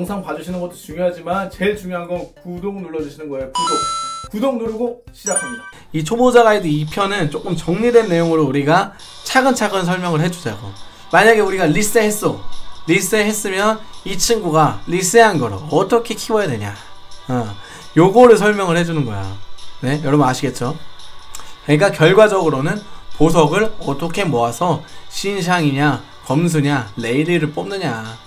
영상 봐주시는 것도 중요하지만 제일 중요한 건 구독 눌러주시는 거예요. 구독 누르고 시작합니다. 이 초보자 가이드 2편은 조금 정리된 내용으로 우리가 차근차근 설명을 해주자고. 만약에 우리가 리셋했어. 리셋했으면 이 친구가 리셋한 거를 어떻게 키워야 되냐, 요거를 설명을 해주는 거야. 네, 여러분 아시겠죠? 그러니까 결과적으로는 보석을 어떻게 모아서 신샹이냐 검수냐 레이리를 뽑느냐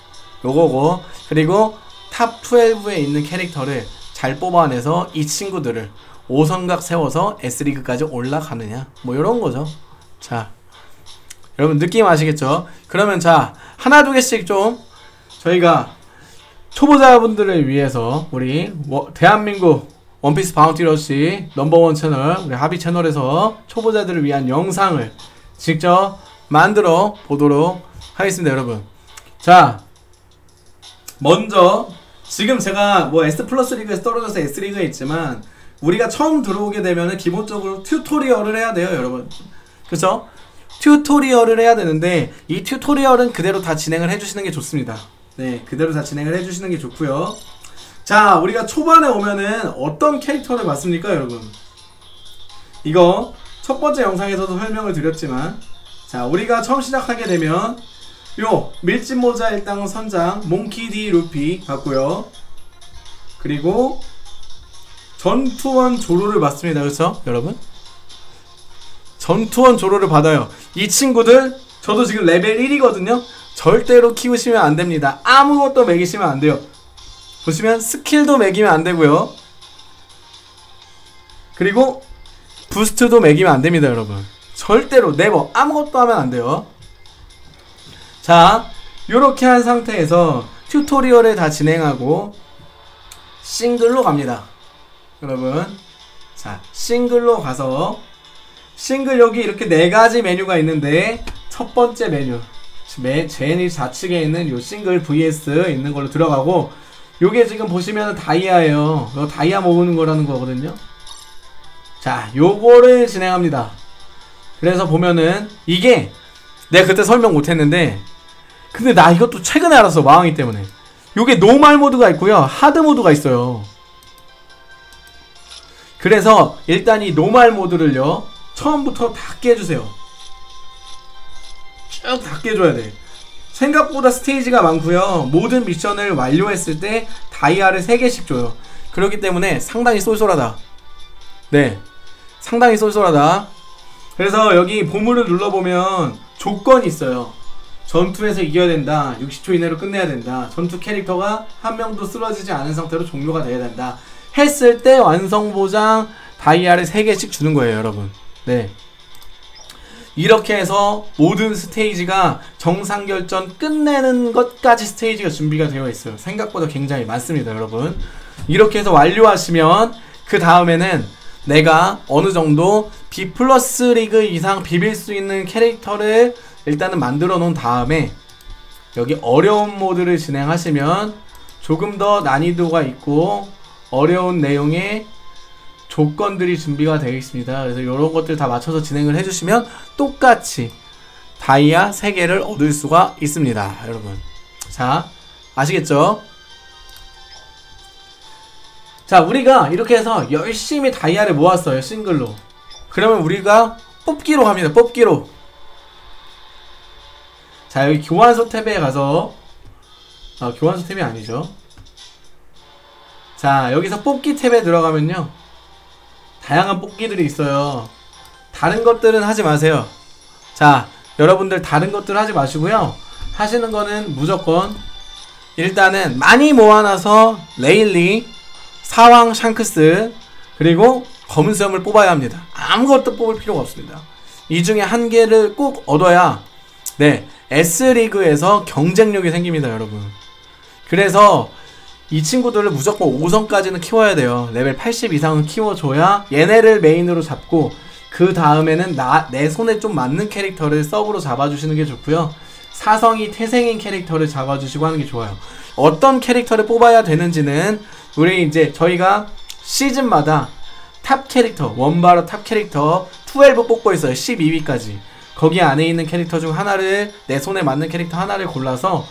요거고, 그리고 탑12에 있는 캐릭터를 잘 뽑아내서 이 친구들을 5선각 세워서 S리그까지 올라가느냐, 뭐 요런거죠. 자, 여러분 느낌 아시겠죠? 그러면 자, 하나 두 개씩 좀 저희가 초보자분들을 위해서 우리 대한민국 원피스 바운티러시 넘버원 채널, 우리 하비 채널에서 초보자들을 위한 영상을 직접 만들어 보도록 하겠습니다, 여러분. 자, 먼저 지금 제가 뭐 S 플러스 리그에서 떨어져서 S 리그에 있지만 우리가 처음 들어오게 되면은 기본적으로 튜토리얼을 해야 돼요, 여러분. 그쵸? 튜토리얼을 해야 되는데 이 튜토리얼은 그대로 다 진행을 해주시는 게 좋습니다. 네, 그대로 다 진행을 해주시는 게 좋고요. 자, 우리가 초반에 오면은 어떤 캐릭터를 봤습니까, 여러분? 이거 첫 번째 영상에서도 설명을 드렸지만, 자, 우리가 처음 시작하게 되면 요 밀짚모자 일당 선장 몽키 D 루피 봤고요. 그리고 전투원 조로를 봤습니다, 그렇죠, 여러분? 전투원 조로를 받아요. 이 친구들 저도 지금 레벨 1이거든요. 절대로 키우시면 안됩니다. 아무것도 먹이시면 안돼요. 보시면 스킬도 먹이면 안되고요, 그리고 부스트도 먹이면 안됩니다, 여러분. 절대로 네버 아무것도 하면 안돼요. 자, 요렇게 한 상태에서 튜토리얼을 다 진행하고 싱글로 갑니다, 여러분. 자, 싱글로 가서 싱글 여기 이렇게 4가지 메뉴가 있는데 첫 번째 메뉴 제니 좌측에 있는 요 싱글 vs 있는 걸로 들어가고, 요게 지금 보시면 다이아예요. 요 다이아 모으는 거라는 거거든요. 자, 요거를 진행합니다. 그래서 보면은 이게 내가 그때 설명 못했는데, 근데 나 이것도 최근에 알았어, 마왕이 때문에. 요게 노멀 모드가 있고요, 하드 모드가 있어요. 그래서 일단 이 노멀 모드를요 처음부터 다 깨주세요. 쭉 다 깨줘야 돼. 생각보다 스테이지가 많고요, 모든 미션을 완료했을 때 다이아를 3개씩 줘요. 그렇기 때문에 상당히 쏠쏠하다. 네, 상당히 쏠쏠하다. 그래서 여기 보물을 눌러보면 조건이 있어요. 전투에서 이겨야 된다, 60초 이내로 끝내야 된다, 전투 캐릭터가 한 명도 쓰러지지 않은 상태로 종료가 돼야 된다 했을 때 완성보장 다이아를 3개씩 주는 거예요, 여러분. 네, 이렇게 해서 모든 스테이지가 정상결전 끝내는 것까지 스테이지가 준비가 되어 있어요. 생각보다 굉장히 많습니다, 여러분. 이렇게 해서 완료하시면 그 다음에는 내가 어느정도 B 플러스 리그 이상 비빌 수 있는 캐릭터를 일단은 만들어 놓은 다음에 여기 어려운 모드를 진행하시면 조금 더 난이도가 있고 어려운 내용의 조건들이 준비가 되어 있습니다. 그래서 이런 것들 다 맞춰서 진행을 해주시면 똑같이 다이아 3개를 얻을 수가 있습니다, 여러분. 자, 아시겠죠? 자, 우리가 이렇게 해서 열심히 다이아를 모았어요, 싱글로. 그러면 우리가 뽑기로 갑니다, 뽑기로. 자, 여기 교환소 탭에 가서, 아, 교환소 탭이 아니죠. 자, 여기서 뽑기 탭에 들어가면요 다양한 뽑기들이 있어요. 다른 것들은 하지 마세요. 자, 여러분들 다른 것들 하지 마시고요, 하시는 거는 무조건 일단은 많이 모아놔서 레일리, 사왕 샹크스, 그리고 검은수염을 뽑아야 합니다. 아무것도 뽑을 필요가 없습니다. 이 중에 한 개를 꼭 얻어야 네, S리그에서 경쟁력이 생깁니다, 여러분. 그래서 이 친구들을 무조건 5성까지는 키워야 돼요. 레벨 80 이상은 키워줘야 얘네를 메인으로 잡고, 그 다음에는 내 손에 좀 맞는 캐릭터를 서브로 잡아주시는 게 좋고요, 4성이 태생인 캐릭터를 잡아주시고 하는 게 좋아요. 어떤 캐릭터를 뽑아야 되는지는 우리 이제 저희가 시즌마다 탑 캐릭터, 원바로 탑 캐릭터 12 뽑고 있어요. 12위까지. 거기 안에 있는 캐릭터 중 하나를, 내 손에 맞는 캐릭터 하나를 골라서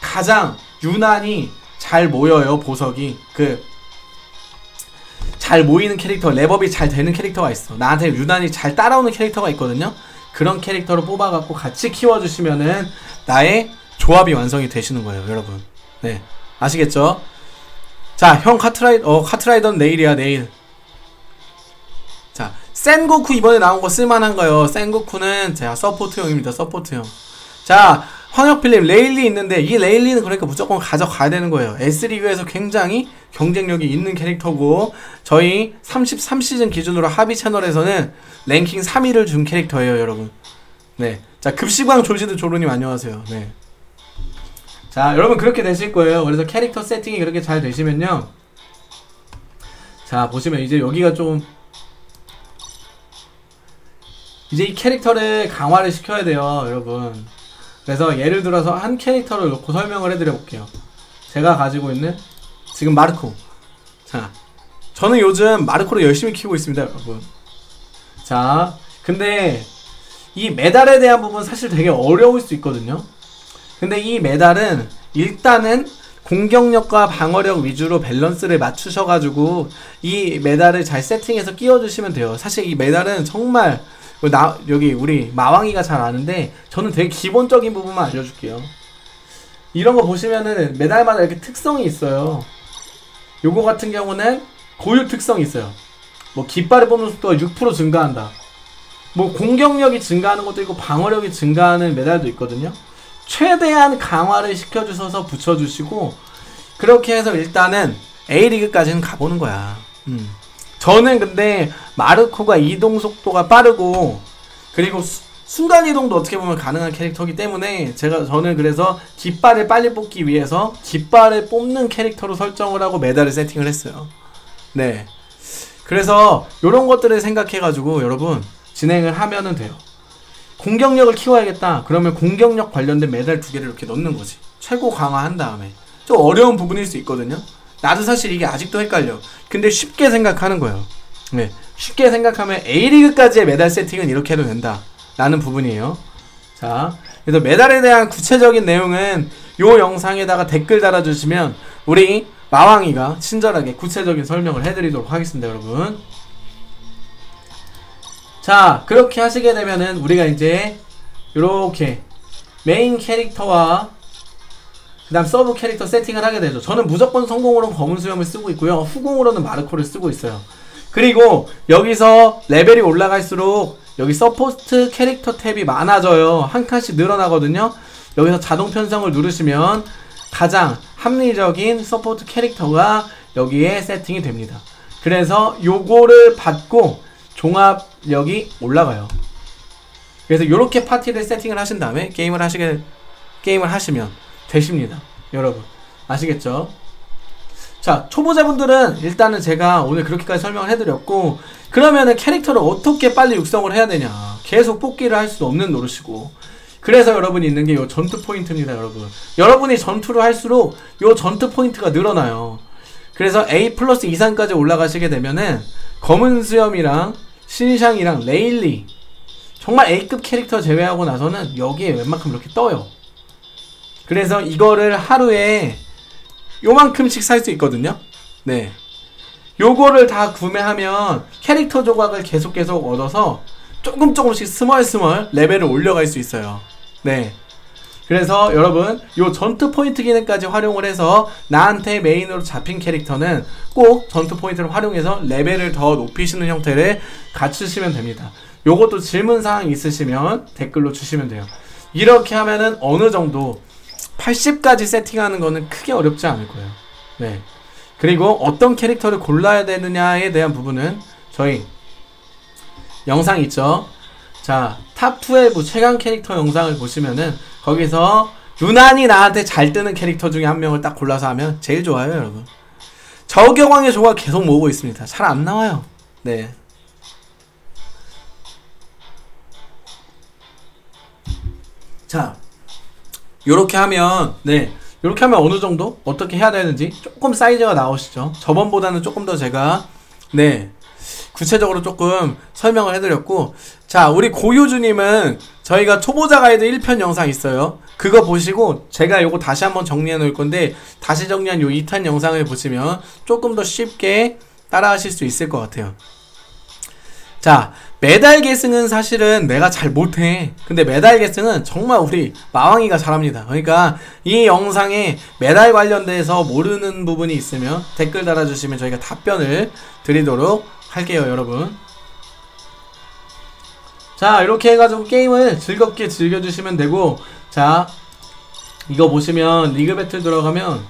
가장 유난히 잘 모여요, 보석이. 잘 모이는 캐릭터, 랩업이 잘 되는 캐릭터가 있어. 나한테 유난히 잘 따라오는 캐릭터가 있거든요. 그런 캐릭터로 뽑아갖고 같이 키워주시면은 나의 조합이 완성이 되시는 거예요, 여러분. 네, 아시겠죠? 자, 형 카트라이더는 내일이야, 내일. 자, 센고쿠 이번에 나온 거 쓸만한 거요. 센고쿠는 제가 서포트형입니다, 서포트형. 자, 황역필님, 레일리 있는데, 이 레일리는 그러니까 무조건 가져가야 되는 거예요. S리그에서 굉장히 경쟁력이 있는 캐릭터고, 저희 33시즌 기준으로 하비 채널에서는 랭킹 3위를 준 캐릭터예요, 여러분. 네. 자, 급식왕 졸지드 조로님, 안녕하세요. 네. 자, 여러분, 그렇게 되실 거예요. 그래서 캐릭터 세팅이 그렇게 잘 되시면요. 자, 보시면 이제 여기가 좀, 이제 이 캐릭터를 강화를 시켜야 돼요, 여러분. 그래서 예를 들어서 한 캐릭터를 놓고 설명을 해드려 볼게요. 제가 가지고 있는 지금 마르코. 자, 저는 요즘 마르코를 열심히 키우고 있습니다, 여러분. 자, 근데 이 메달에 대한 부분 사실 되게 어려울 수 있거든요. 근데 이 메달은 일단은 공격력과 방어력 위주로 밸런스를 맞추셔가지고 이 메달을 잘 세팅해서 끼워주시면 돼요. 사실 이 메달은 정말 여기 우리 마왕이가 잘 아는데, 저는 되게 기본적인 부분만 알려줄게요. 이런 거 보시면은 메달마다 이렇게 특성이 있어요. 요거 같은 경우는 고유 특성이 있어요. 뭐 깃발을 뽑는 속도가 6% 증가한다, 뭐 공격력이 증가하는 것도 있고 방어력이 증가하는 메달도 있거든요. 최대한 강화를 시켜주셔서 붙여주시고, 그렇게 해서 일단은 A리그까지는 가보는 거야. 저는 근데 마르코가 이동 속도가 빠르고, 그리고 순간 이동도 어떻게 보면 가능한 캐릭터이기 때문에, 저는 그래서 깃발을 빨리 뽑기 위해서 깃발을 뽑는 캐릭터로 설정을 하고 메달을 세팅을 했어요. 네. 그래서 요런 것들을 생각해가지고 여러분 진행을 하면은 돼요. 공격력을 키워야겠다. 그러면 공격력 관련된 메달 2개를 이렇게 넣는 거지. 최고 강화한 다음에. 좀 어려운 부분일 수 있거든요. 나도 사실 이게 아직도 헷갈려. 근데 쉽게 생각하는 거예요. 네, 쉽게 생각하면 A리그까지의 메달 세팅은 이렇게 해도 된다 라는 부분이에요. 자, 그래서 메달에 대한 구체적인 내용은 요 영상에다가 댓글 달아주시면 우리 마왕이가 친절하게 구체적인 설명을 해드리도록 하겠습니다, 여러분. 자, 그렇게 하시게 되면은 우리가 이제 요렇게 메인 캐릭터와 그 다음 서브 캐릭터 세팅을 하게 되죠. 저는 무조건 성공으로는 검은 수염을 쓰고 있고요, 후공으로는 마르코를 쓰고 있어요. 그리고 여기서 레벨이 올라갈수록 여기 서포트 캐릭터 탭이 많아져요. 한 칸씩 늘어나거든요. 여기서 자동 편성을 누르시면 가장 합리적인 서포트 캐릭터가 여기에 세팅이 됩니다. 그래서 요거를 받고 종합력이 올라가요. 그래서 요렇게 파티를 세팅을 하신 다음에 게임을 하시면 되십니다, 여러분. 아시겠죠? 자, 초보자분들은 일단은 제가 오늘 그렇게까지 설명을 해드렸고, 그러면은 캐릭터를 어떻게 빨리 육성을 해야 되냐, 계속 뽑기를 할 수 없는 노릇이고, 그래서 여러분이 있는 게 요 전투 포인트입니다, 여러분. 여러분이 전투를 할수록 요 전투 포인트가 늘어나요. 그래서 A 플러스 이상까지 올라가시게 되면은 검은 수염이랑 신샹이랑 레일리, 정말 A급 캐릭터 제외하고 나서는 여기에 웬만큼 이렇게 떠요. 그래서 이거를 하루에 요만큼씩 살 수 있거든요. 네, 요거를 다 구매하면 캐릭터 조각을 계속 얻어서 조금씩 스멀스멀 레벨을 올려갈 수 있어요. 네, 그래서 여러분 요 전투 포인트 기능까지 활용을 해서 나한테 메인으로 잡힌 캐릭터는 꼭 전투 포인트를 활용해서 레벨을 더 높이시는 형태를 갖추시면 됩니다. 요것도 질문사항 있으시면 댓글로 주시면 돼요. 이렇게 하면은 어느 정도 80까지 세팅하는 거는 크게 어렵지 않을 거예요. 네. 그리고 어떤 캐릭터를 골라야 되느냐에 대한 부분은 저희 영상 있죠? 자, 탑12 최강 캐릭터 영상을 보시면은 거기서 유난히 나한테 잘 뜨는 캐릭터 중에 한 명을 딱 골라서 하면 제일 좋아요, 여러분. 저격왕의 조각 계속 모으고 있습니다. 잘 안 나와요. 네. 자, 요렇게 하면, 네, 요렇게 하면 어느 정도 어떻게 해야 되는지 조금 사이즈가 나오시죠. 저번보다는 조금 더 제가, 네, 구체적으로 조금 설명을 해드렸고, 자 우리 고유주님은 저희가 초보자 가이드 1편 영상 있어요. 그거 보시고 제가 요거 다시 한번 정리해 놓을 건데, 다시 정리한 요 2탄 영상을 보시면 조금 더 쉽게 따라 하실 수 있을 것 같아요. 자, 메달 계승은 사실은 내가 잘 못해. 근데 메달 계승은 정말 우리 마왕이가 잘합니다. 그러니까 이 영상에 메달 관련돼서 모르는 부분이 있으면 댓글 달아주시면 저희가 답변을 드리도록 할게요, 여러분. 자, 이렇게 해가지고 게임을 즐겁게 즐겨주시면 되고, 자 이거 보시면 리그 배틀 들어가면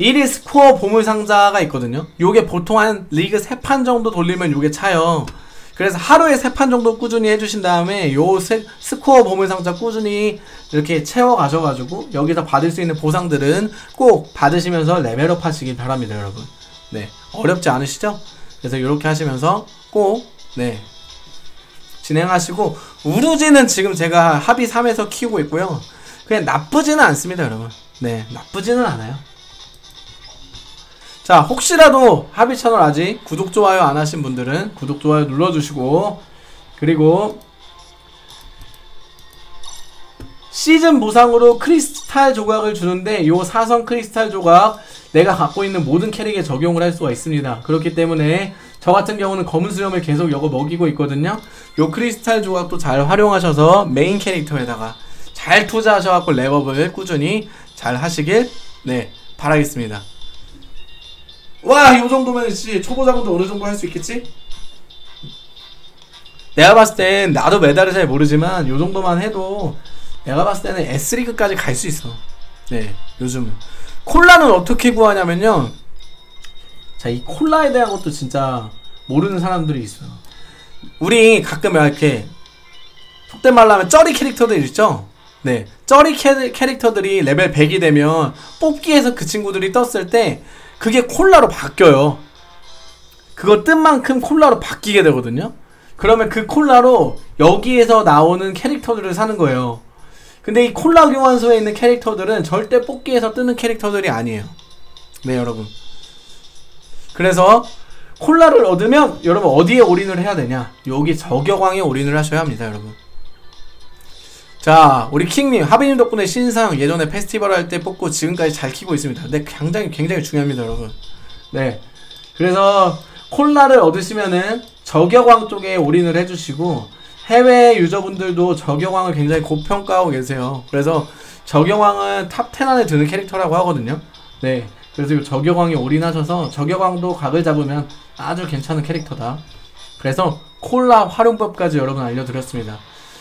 1위 스코어 보물상자가 있거든요. 요게 보통 한 리그 3판 정도 돌리면 요게 차요. 그래서 하루에 3판 정도 꾸준히 해주신 다음에 요 스코어 보물상자 꾸준히 이렇게 채워가셔가지고 여기서 받을 수 있는 보상들은 꼭 받으시면서 레벨업 하시길 바랍니다, 여러분. 네, 어렵지 않으시죠? 그래서 요렇게 하시면서 꼭 네 진행하시고, 우루지는 지금 제가 합이 3에서 키우고 있고요. 그냥 나쁘지는 않습니다, 여러분. 네, 나쁘지는 않아요. 자, 혹시라도 하비 채널 아직 구독, 좋아요 안 하신 분들은 구독, 좋아요 눌러주시고, 그리고 시즌 보상으로 크리스탈 조각을 주는데, 요 사선 크리스탈 조각 내가 갖고 있는 모든 캐릭에 적용을 할 수가 있습니다. 그렇기 때문에 저 같은 경우는 검은 수염을 계속 여거 먹이고 있거든요. 요 크리스탈 조각도 잘 활용하셔서 메인 캐릭터에다가 잘 투자하셔갖고 랩업을 꾸준히 잘 하시길 네 바라겠습니다. 와, 요 정도면 초보자분도 어느 정도 할 수 있겠지? 내가 봤을 땐 나도 메달을 잘 모르지만 요 정도만 해도 내가 봤을 때는 S리그까지 갈 수 있어. 네, 요즘은 콜라는 어떻게 구하냐면요, 자 이 콜라에 대한 것도 진짜 모르는 사람들이 있어요. 우리 가끔 이렇게 속된 말로 하면 쩌리 캐릭터들 있죠? 네, 쩌리 캐릭터들이 레벨 100이 되면 뽑기에서 그 친구들이 떴을 때 그게 콜라로 바뀌어요. 그거 뜬 만큼 콜라로 바뀌게 되거든요. 그러면 그 콜라로 여기에서 나오는 캐릭터들을 사는 거예요. 근데 이 콜라 교환소에 있는 캐릭터들은 절대 뽑기에서 뜨는 캐릭터들이 아니에요. 네, 여러분. 그래서 콜라를 얻으면 여러분 어디에 올인을 해야 되냐? 여기 저격왕에 올인을 하셔야 합니다, 여러분. 자, 우리 킹님, 하비님 덕분에 신상 예전에 페스티벌 할 때 뽑고 지금까지 잘 키고 있습니다. 근데 굉장히 중요합니다, 여러분. 네, 그래서 콜라를 얻으시면은 저격왕 쪽에 올인을 해주시고, 해외 유저분들도 저격왕을 굉장히 고평가하고 계세요. 그래서 저격왕은 탑 10 안에 드는 캐릭터라고 하거든요. 네, 그래서 이 저격왕에 올인하셔서 저격왕도 각을 잡으면 아주 괜찮은 캐릭터다. 그래서 콜라 활용법까지 여러분 알려드렸습니다.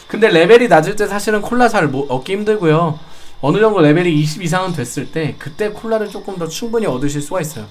근데 레벨이 낮을 때 사실은 콜라 잘 얻기 힘들고요, 어느 정도 레벨이 20 이상은 됐을 때 그때 콜라를 조금 더 충분히 얻으실 수가 있어요.